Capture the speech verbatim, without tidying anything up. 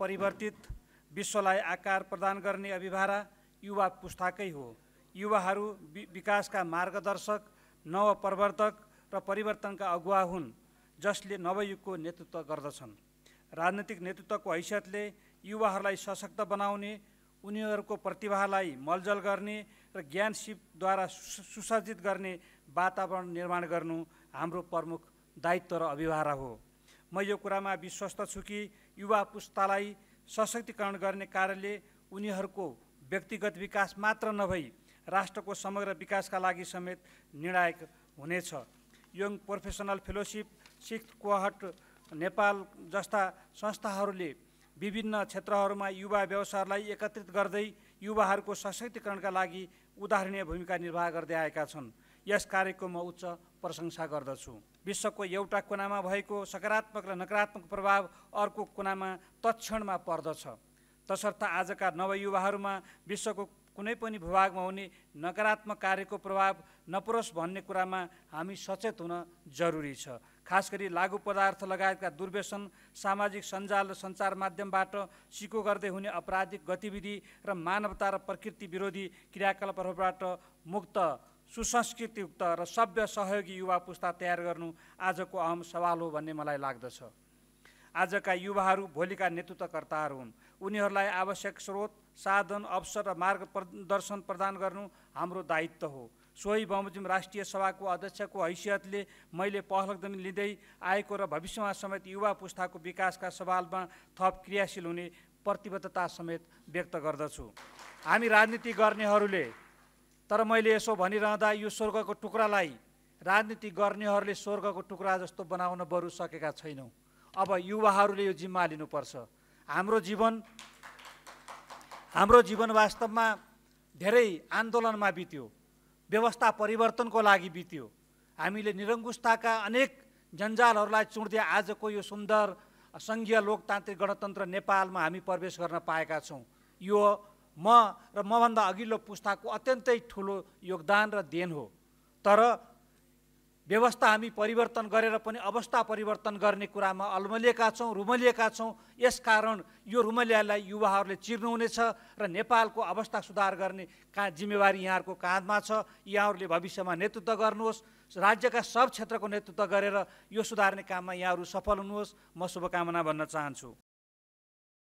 परिवर्तित विश्वलाई आकार प्रदान गर्ने अभिभारा युवा पुस्ताकै हो। युवाहरू विकासका मार्गदर्शक, नवप्रवर्तक र परिवर्तनका अगुवा हुन्, जसले नवयुगको नेतृत्व गर्दछन्। राजनीतिक नेतृत्वको हैसियतले युवाहरूलाई सशक्त बनाउने, उनीहरूको प्रतिभालाई मलजल गर्ने र ज्ञानसिपद्वारा सुसज्जित गर्ने वातावरण निर्माण गर्नु हाम्रो प्रमुख दायित्व र अभिभारा हो। म यो कुरामा विश्वस्त छु कि युवा पुस्तालाई सशक्तिकरण गर्ने कार्यले उनीहरूको व्यक्तिगत विकास मात्र नभई राष्ट्रको समग्र विकासका लागि समेत निर्णायक हुनेछ। Young professional fellowship, sixth cohort Nepal जस्ता संस्थाहरूले विभिन्न क्षेत्रहरूमा युवा व्यवसायलाई एकत्रित गर्दै युवाहरूको सशक्तिकरणका लागि उदाहरणीय भूमिका निर्वाह गर्दै आएका छन्। यस कार्यको म उच्च प्रशंसा गर्दछु। विश्वको एउटा कुनामा भएको सकारात्मक र नकारात्मक प्रभाव अर्को कुनामा तत्क्षणमा पर्दछ। तसर्थ आजका नवयुवाहरूमा विश्वको कुनै पनि भूभागमा हुने नकारात्मक कार्यको प्रभाव नपरोस् भन्ने कुरामा हामी सचेत हुन जरुरी छ। खास गरी लागु पदार्थ लगायतका दुर्व्यसन, सामाजिक सञ्जाल र सञ्चार माध्यमबाट सिको गर्दै हुने अपराधिक गतिविधि र मानवता र प्रकृति विरोधी क्रियाकलापहरूबाट मुक्त सुसंस्कृतियुक्त र सभ्य सहयोगी युवा पुस्ता तयार गर्नु आजको अहम सवाल हो भन्ने मलाई लाग्दछ। आजका युवाहरू भोलिका नेतृत्वकर्ताहरू हुन्। उनीहरूलाई आवश्यक स्रोत, साधन, अवसर र मार्गदर्शन प्रदान गर्नु हाम्रो दायित्व हो। सोही बमोजिम राष्ट्रिय सभाको अध्यक्षको हैसियतले मैले पहलकदमी लिँदै आएको र भविष्यमा समेत युवा पुस्ताको विकासका सवालमा थप क्रियाशील हुने प्रतिबद्धता समेत व्यक्त गर्दछु। हामी राजनीति गर्नेहरूले, तर मैले यसो भनिरहँदा यो स्वर्गको टुक्रालाई राजनीति गर्नेहरूले स्वर्गको टुक्रा जस्तो बनाउन बरु सकेका छैनौँ। अब युवाहरूले यो जिम्मा लिनुपर्छ। हाम्रो जीवन हाम्रो जीवन वास्तवमा धेरै आन्दोलनमा बित्यो, व्यवस्था परिवर्तनको लागि बित्यो। हामीले निरङ्कुशताका अनेक जन्जालहरूलाई चुँड्दै आजको यो सुन्दर सङ्घीय लोकतान्त्रिक गणतन्त्र नेपालमा हामी प्रवेश गर्न पाएका छौँ। यो म र मभन्दा अघिल्लो पुस्ताको अत्यन्तै ठुलो योगदान र देन हो। तर व्यवस्था हामी परिवर्तन गरेर पनि अवस्था परिवर्तन गर्ने कुरामा अल्मलिएका छौँ, रुमलिएका छौँ। यसकारण यो रुमलियालाई युवाहरूले चिर्नुहुनेछ र नेपालको अवस्था सुधार गर्ने का जिम्मेवारी यहाँहरूको काँधमा छ। यहाँहरूले भविष्यमा नेतृत्व गर्नुहोस्, राज्यका सब क्षेत्रको नेतृत्व गरेर यो सुधार्ने काममा यहाँहरू सफल हुनुहोस्। म शुभकामना भन्न चाहन्छु।